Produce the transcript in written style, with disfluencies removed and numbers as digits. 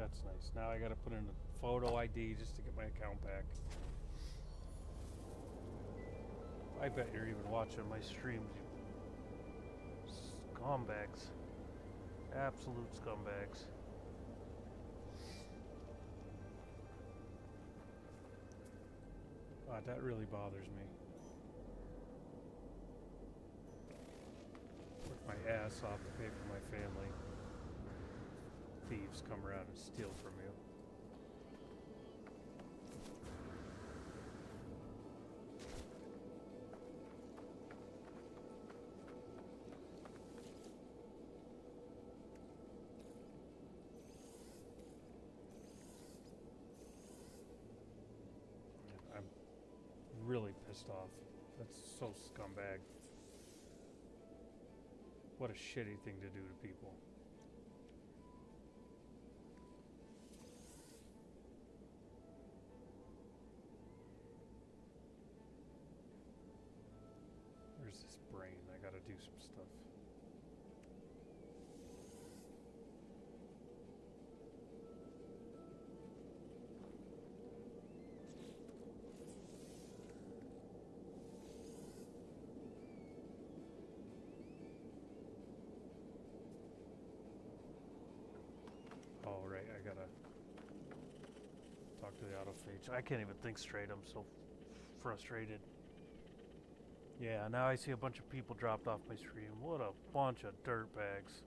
That's nice. Now I got to put in a photo ID just to get my account back. I bet you're even watching my streams, you scumbags. Absolute scumbags. God, that really bothers me. Work my ass off to pay for my family. Thieves come around and steal from you. Really pissed off. That's so scumbag. What a shitty thing to do to people. Where's this brain? I gotta do some stuff. I gotta talk to the autophage. I can't even think straight. I'm so frustrated. Yeah, now I see a bunch of people dropped off my stream. What a bunch of dirtbags.